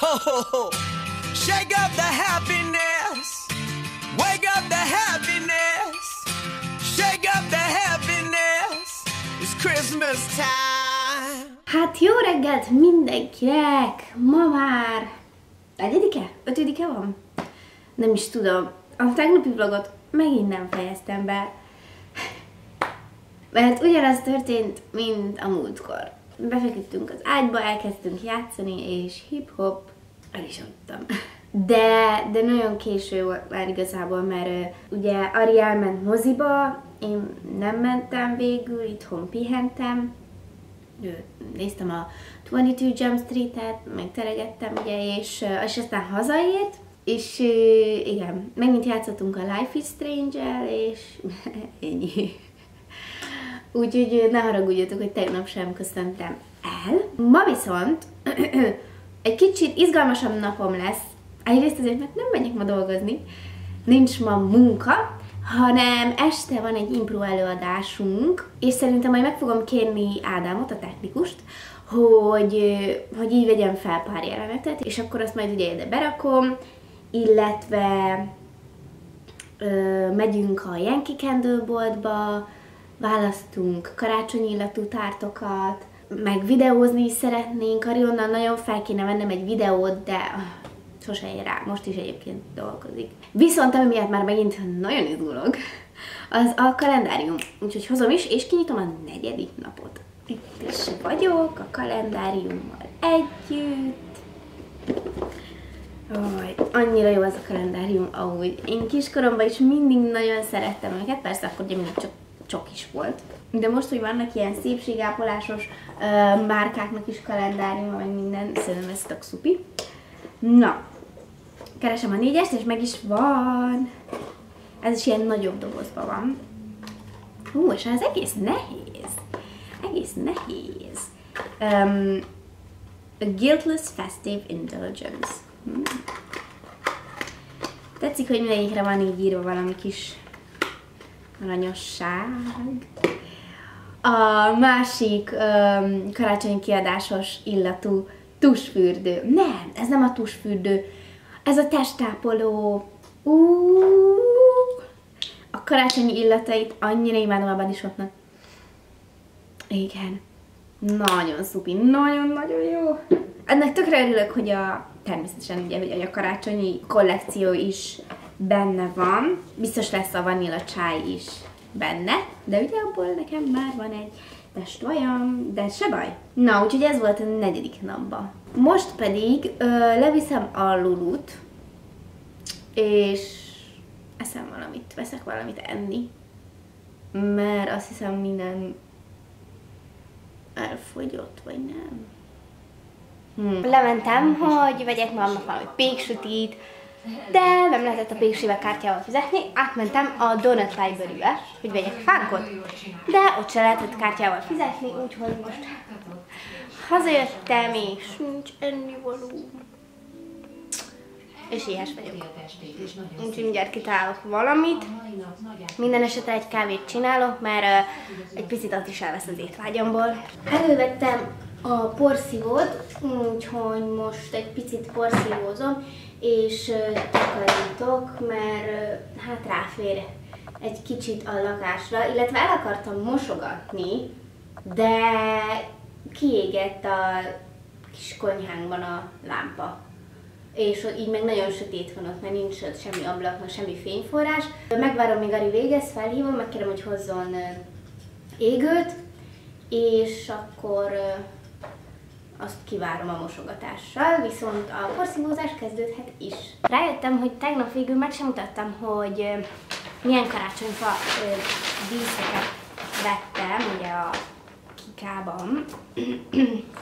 Ho, ho, ho. Shake up the happiness. Wake up the happiness. Shake up the happiness. It's Christmas time. Hát jó reggelt mindenkinek! Ma már... 4-e? 5-e van? Nem is tudom. A tegnapi vlogot megint nem fejeztem be. Mert ugyanaz történt, mint a múltkor. Befeküdtünk az ágyba, elkezdtünk játszani, és hip-hop, el is adtam. De nagyon késő volt már igazából, mert ugye Ari elment moziba, én nem mentem végül, itthon pihentem. Néztem a 22 Jump Street-et, megteregettem ugye, és aztán hazaért, és igen, megint játszottunk a Life is Strange-el, és ennyi. Úgyhogy ne haragudjatok, hogy tegnap sem köszöntem el. Ma viszont egy kicsit izgalmasabb napom lesz. Egyrészt azért, mert nem megyek ma dolgozni, nincs ma munka, hanem este van egy impro előadásunk, és szerintem majd meg fogom kérni Ádámot, a technikust, hogy így vegyem fel pár jelenetet, és akkor azt majd ugye ide berakom, illetve megyünk a Yankee Candle boltba, választunk karácsonyi illatú tártokat, meg videózni is szeretnénk. Arionnal nagyon fel kéne vennem egy videót, de sose ér rá, most is egyébként dolgozik. Viszont ami miatt már megint nagyon izgulok, az a kalendárium. Úgyhogy hozom is, és kinyitom a 4. napot. Itt is vagyok, a kalendáriummal együtt. Aj, annyira jó az a kalendárium, ahogy én kiskoromban is mindig nagyon szerettem őket, persze akkor ugye mindig csak is volt. De most, hogy vannak ilyen szépségápolásos márkáknak is kalendáriuma, meg minden, szerintem ez tök szupi. Na, keresem a 4-est, és meg is van. Ez is ilyen nagyobb dobozban van. Hú, és ez egész nehéz. Egész nehéz. A Guiltless Festive Indulgence. Tetszik, hogy mindegyikre van így írva valami kis aranyosság. A másik karácsonyi kiadásos illatú tusfürdő. Nem, ez nem a tusfürdő. Ez a testápoló. A karácsonyi illatait annyira imádom a Bodyshopnak. Igen. Nagyon szupi. Nagyon-nagyon jó. Ennek tökre örülök, hogy természetesen ugye, hogy a karácsonyi kollekció is benne van. Biztos lesz a vaníla csáj is benne, de ugye abból nekem már van egy testvajam, de se baj. Na, úgyhogy ez volt a 4. napban. Most pedig leviszem a Lulut, és eszem valamit, veszek valamit enni, mert azt hiszem minden elfogyott, vagy nem. Lementem, hogy vegyek magamnak valami péksütit, de nem lehetett a péksével kártyával fizetni, átmentem a Donut Library-be, hogy vegyek fánkot, de ott se lehetett kártyával fizetni, úgyhogy most hazajöttem, és nincs ennivaló. És éhes vagyok. Úgyhogy mindjárt kitálok valamit. Minden esetre egy kávét csinálok, mert egy picit azt is elvesz az étvágyamból. Elővettem a porszívót, úgyhogy most egy picit porszívózom, és takarítok, mert hát ráfér egy kicsit a lakásra, illetve el akartam mosogatni, de kiégett a kis konyhánkban a lámpa. És így meg nagyon sötét van ott, mert nincs ott semmi ablak, semmi fényforrás. Megvárom, míg Ari végez, felhívom, megkérem, hogy hozzon égőt, és akkor azt kivárom a mosogatással, viszont a porszívózás kezdődhet is. Rájöttem, hogy tegnap végül meg sem mutattam, hogy milyen karácsonyfa díszeket vettem, ugye a Kikában.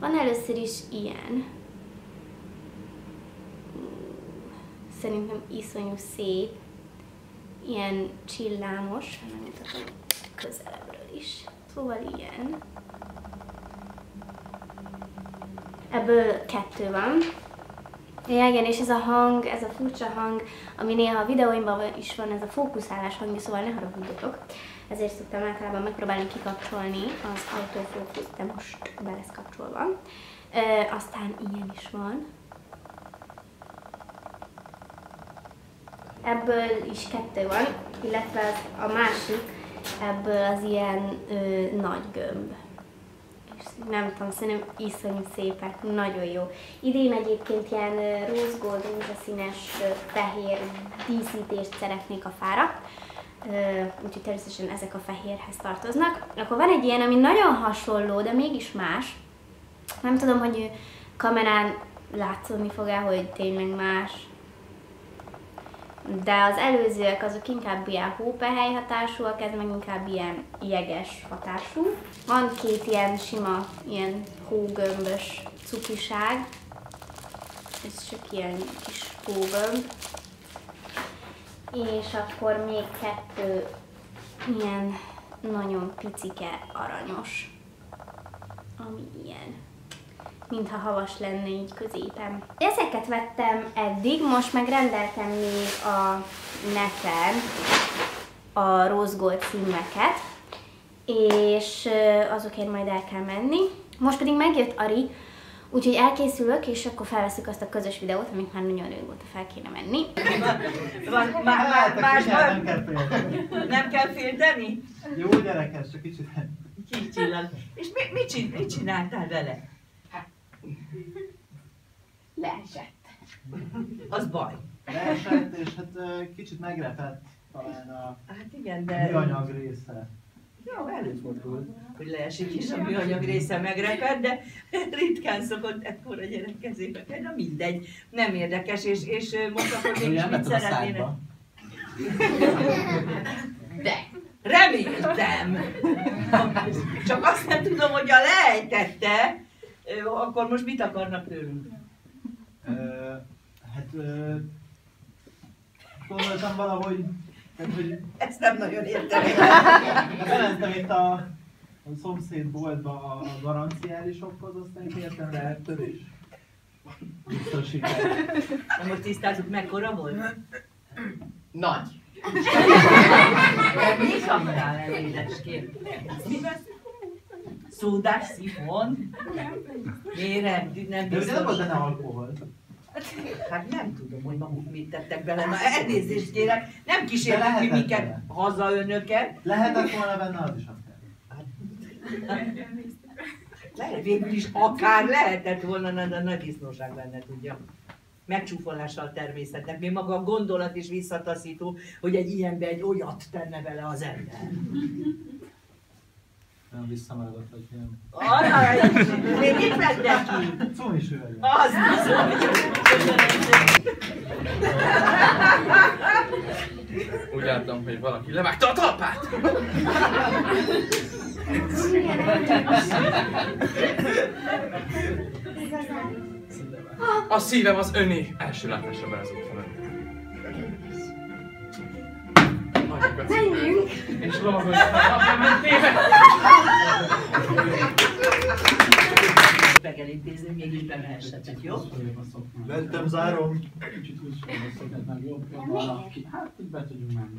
Van először is ilyen. Szerintem iszonyú szép, ilyen csillámos, megmutatom közelebbről is. Szóval ilyen. Ebből 2 van. Ja, igen, és ez a hang, ez a furcsa hang, ami néha a videóimban is van, ez a fókuszálás hangja, szóval ne haragudjatok. Ezért szoktam általában megpróbálni kikapcsolni az autofókuszt, de most be lesz kapcsolva. Aztán ilyen is van. ebből is 2 van, illetve a másik, ebből az ilyen nagy gömb. És nem tudom, szerintem iszonyú szépek, nagyon jó. Idén egyébként ilyen rose gold, rózsaszínes, fehér díszítést szeretnék a fára. Úgyhogy természetesen ezek a fehérhez tartoznak. Akkor van egy ilyen, ami nagyon hasonló, de mégis más. Nem tudom, hogy kamerán látszódni fog-e, hogy tényleg más. De az előzőek azok inkább ilyen hópehely hatásúak, ez meg inkább ilyen jeges hatású. Van 2 ilyen sima, ilyen hógömbös cukiság. Ez csak ilyen kis hógömb. És akkor még 2 ilyen nagyon picike aranyos, ami ilyen, mintha havas lenne így középen. Ezeket vettem eddig, most meg rendeltem még a neten a rose gold címeket, és azokért majd el kell menni. Most pedig megjött Ari, úgyhogy elkészülök, és akkor felveszük azt a közös videót, amit már nagyon régóta fel kéne menni. Nem kell félteni? Jó gyerekes, csak kicsit. Kicsillan. És mit csináltál vele? Leesett. Az baj. Leesett, és hát kicsit megrepett talán a műanyag része. Jó, előfordul, hogy leesik is a műanyag része megreped, de ritkán szokott ekkora gyerek kezébe. Na mindegy, nem érdekes, és most akkor mégis mit szeretnének. De reméltem! Csak azt nem tudom, hogy a leejtette, akkor most mit akarnak tőlünk? Gondoltam valahogy... Ezt nem nagyon értem. Belentem itt a szomszéd boltba a garanciálisokhoz, aztán itt értem rá ettől is. Biztosítás. Na most tisztázzuk, mekkora volt? Nagy. Mi kaptál el, édeském? Szódás, szifon? Mérem, nem biztos. De nem volt benne alkohol. Hát nem tudom, hogy maguk mit tettek bele. Na, elnézést kérek, nem kísérlek ki miket haza önöket. Lehetett volna benne az is akár. Lehet, végül is akár lehetett volna, de nagy disznóság lenne, tudja. Megcsúfolással a természetnek. Még maga a gondolat is visszataszító, hogy egy ilyenbe egy olyat tenne bele az ember. Nem visszamállott, hogy nem. Még itt vett neki. Szóval is ő legyen. Az viszont. Úgy láttam, hogy valaki levágta a talpát. A szívem az öné. Első látásra berázódtam önnek. Menjünk! És lovagolj fel, mint téve! Be kell intézni, mégis bemehessetek, jó? Lentem, zárom! Kicsit úgy sem a szokát meg, jó? Hát, így be tudjunk menni.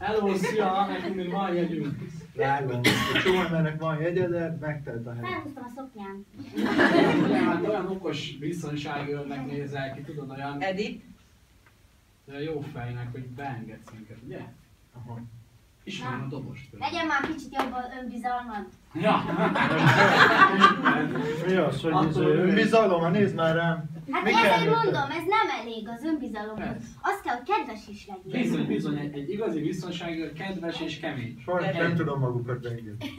Hello, szia! Nekünk még van jegyünk. Rágom, a csomó embernek van jegye, de megtelt a hely. Felhúztam a szoknyám. Hát olyan okos biztonságőrnek nézel ki, tudod olyan... Edith? De jó fejnek, hogy beengedsz minket, ugye? Aha. Ismerem a dobost. Legyen már kicsit jobban önbizalmad. Ja! Mi az, hogy önbizalom? Hát nézd már rám! Hát ezért mondom, ez nem elég az önbizalom. Azt kell, hogy kedves is legyél. Bizony, bizony, egy igazi biztonságőr kedves és kemény. Sajnos nem tudom magukat beengedni.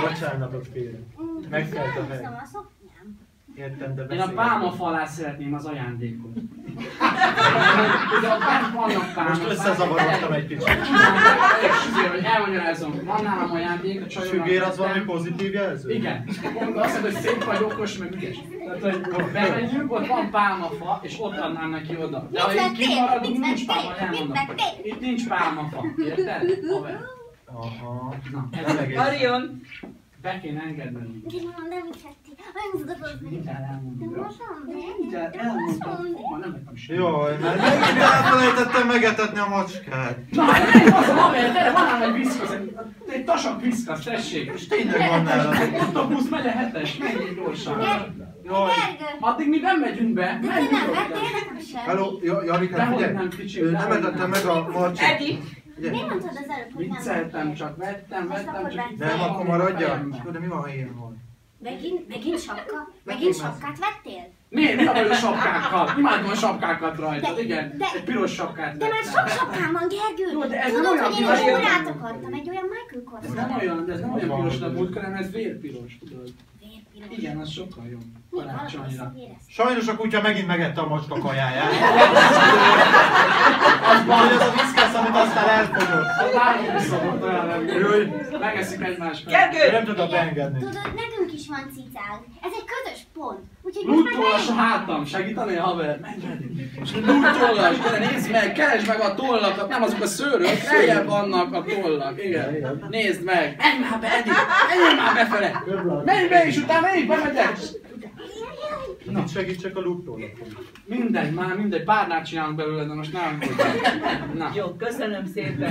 Bocsánatot kérem. Megszállt a hely. Értem, de én a pálmafalát szeretném az ajándékot. Most összezavarodtam egy kicsit. És elmagyarázom, van nálam ajándék, a csajomnak... Sügér az valami pozitív jelző? Igen. Azt mondod, hogy szép vagy, okos, meg ügyes. Tehát, hogy bemegyünk, ott van pálmafa, és ott adnám neki oda. De ha itt kimaradunk, nincs pálma, elmondom. Itt nincs pálmafa, érted? Aha. Na, ez egész. Marion! Be kéne engedni. Kimondom, nem is tették. Olyan mozgatózni. Mindjárt elmondom. De most mondom. Mindjárt elmondom. Ma nem vettem semmi. Jaj, mert megint elfelejtettem megetetni a macskát. Na, hát nem az a haver, de van ám egy viszkozat. egy tasak viszka, tessék! És tényleg van nála! Autobusz megy a hetes, menjél gyorsan! Jaj! Addig mi nem megyünk be! De menjünk nem vettél Hello, Jarikán, figyelj! Nem vettem meg a marcsit! Edi! Mi mondtad az előbb, hogy nem vettem? Csak vettem, csak... Nem, akkor maradjam! De mi van, ha én van? Megint sapka? Megint sapkát vettél? Miért? Mi a baj a sapkákkal? Imádom a sapkákat rajta, igen. Egy piros sapkát. De már sok sapkám van, Gergő. Jó, de ez tudod, olyan piros. Én egy órát akartam, egy olyan Michael Kors. Ez nem olyan piros napot, hanem ez vérpiros, tudod. Vérpiros? Igen, az sokkal jobb. Karácsonyra. Sajnos a kutya megint megette a macska kajáját. Az van, hogy az a viszkász, amit aztán elfogyott. A lányom viszont olyan remélő. Megeszik egymást. Gergő! Nem tudod beengedni. Tudod, nekünk is van cicánk. Ez egy közös pont. Lúdtollas a hátam, segítenél haver? Menj eddig! Lúdtollas, nézd meg, keresd meg a tollakat, nem azok a szőrök, eljebb vannak a tollak, igen. Nézd meg! Menj már be, Edi! Menj már befele! Menj be és utána én bemegyek! Na, segítsek a lúdtollakon. Mindegy, már mindegy, párnát csinálunk belőle, de most nem. Jó, köszönöm szépen!